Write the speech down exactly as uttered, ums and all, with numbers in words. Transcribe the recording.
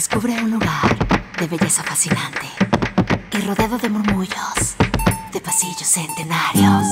descubre un lugar de belleza fascinante y rodeado de murmullos, de pasillos centenarios.